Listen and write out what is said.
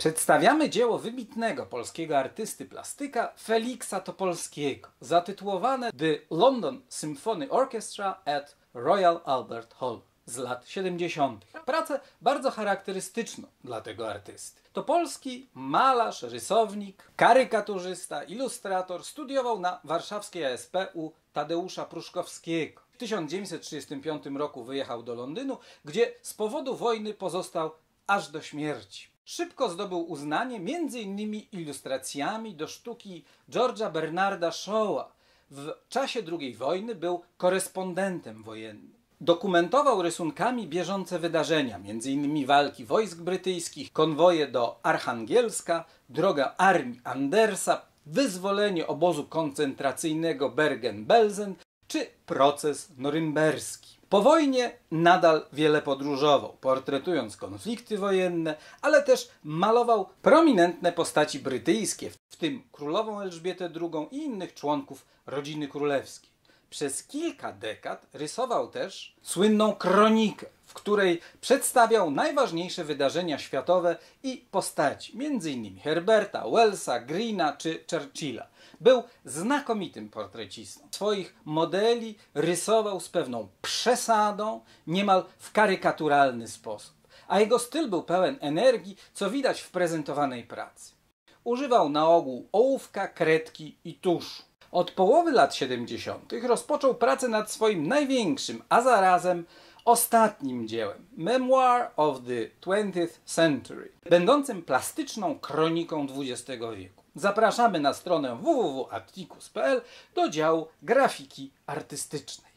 Przedstawiamy dzieło wybitnego polskiego artysty plastyka Feliksa Topolskiego, zatytułowane The London Symphony Orchestra at Royal Albert Hall z lat 70. Pracę bardzo charakterystyczną dla tego artysty. Topolski, malarz, rysownik, karykaturzysta, ilustrator, studiował na warszawskiej ASP u Tadeusza Pruszkowskiego. W 1935 roku wyjechał do Londynu, gdzie z powodu wojny pozostał aż do śmierci. Szybko zdobył uznanie m.in. ilustracjami do sztuki George'a Bernarda Shawa. W czasie II wojny był korespondentem wojennym. Dokumentował rysunkami bieżące wydarzenia, m.in. walki wojsk brytyjskich, konwoje do Archangielska, drogę armii Andersa, wyzwolenie obozu koncentracyjnego Bergen-Belsen czy proces norymberski. Po wojnie nadal wiele podróżował, portretując konflikty wojenne, ale też malował prominentne postaci brytyjskie, w tym królową Elżbietę II i innych członków rodziny królewskiej. Przez kilka dekad rysował też słynną kronikę, w której przedstawiał najważniejsze wydarzenia światowe i postaci, m.in. Herberta Wellsa, Greena czy Churchilla. Był znakomitym portrecistą. Swoich modeli rysował z pewną przesadą, niemal w karykaturalny sposób, a jego styl był pełen energii, co widać w prezentowanej pracy. Używał na ogół ołówka, kredki i tuszu. Od połowy lat 70. rozpoczął pracę nad swoim największym, a zarazem ostatnim dziełem, Memoir of the 20th Century, będącym plastyczną kroniką XX wieku. Zapraszamy na stronę www.atticus.pl do działu grafiki artystycznej.